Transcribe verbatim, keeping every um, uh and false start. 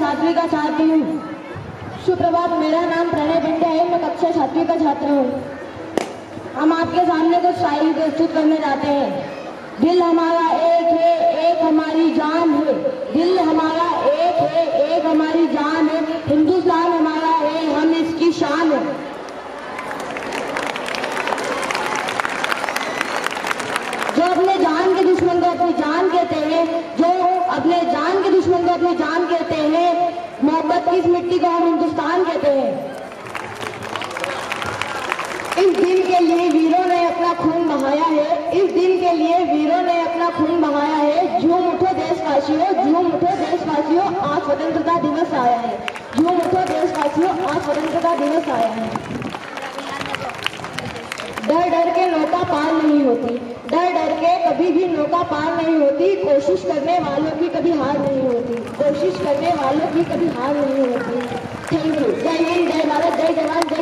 सातवीं का छात्र हूँ। सुप्रभात, मेरा नाम प्रणय पंड्या है। मैं कक्षा सातवीं का छात्र हूँ। हम आपके सामने कुछ शायरी प्रस्तुत करने जाते हैं। दिल हमारा एक है, एक हमारी जान है। दिल हमारा एक है, एक हमारी जान है। हिंदुस्तान हमारा है, हम इसकी शान है। जो अपने जान के दुश्मन को अपनी जान कहते हैं, जो अपने जान के दुश्मन को अपनी जान कहते हैं, मोहब्बत की इस मिट्टी को हम हिंदुस्तान कहते हैं। इस दिन के लिए वीरों ने अपना खून बहाया है। इस दिन के लिए वीरों ने अपना खून बहाया है। झूम उठो देशवासियों, झूम उठो देशवासियों, आज स्वतंत्रता दिवस आया है। झूम उठो देशवासियों, आज स्वतंत्रता दिवस आया है। डर डर के नौका पार नहीं होती, डर डर के कभी भी नौका पार नहीं होती। कोशिश करने वालों की कभी हार नहीं होती, कोशिश करने वालों की कभी हार नहीं होती। Thank you. जय हिंद, जय भारत, जय जवान, जय